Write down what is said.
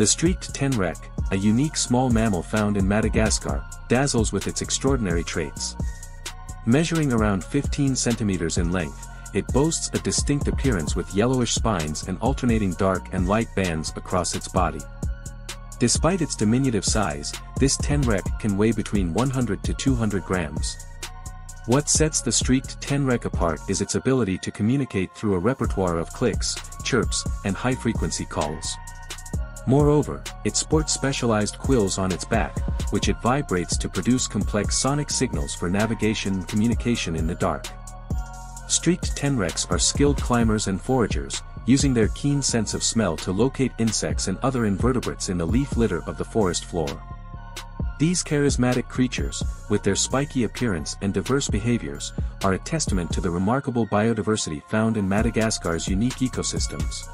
The streaked tenrec, a unique small mammal found in Madagascar, dazzles with its extraordinary traits. Measuring around 15 centimeters in length, it boasts a distinct appearance with yellowish spines and alternating dark and light bands across its body. Despite its diminutive size, this tenrec can weigh between 100 to 200 grams. What sets the streaked tenrec apart is its ability to communicate through a repertoire of clicks, chirps, and high-frequency calls. Moreover, it sports specialized quills on its back, which it vibrates to produce complex sonic signals for navigation and communication in the dark. Streaked tenrecs are skilled climbers and foragers, using their keen sense of smell to locate insects and other invertebrates in the leaf litter of the forest floor. These charismatic creatures, with their spiky appearance and diverse behaviors, are a testament to the remarkable biodiversity found in Madagascar's unique ecosystems.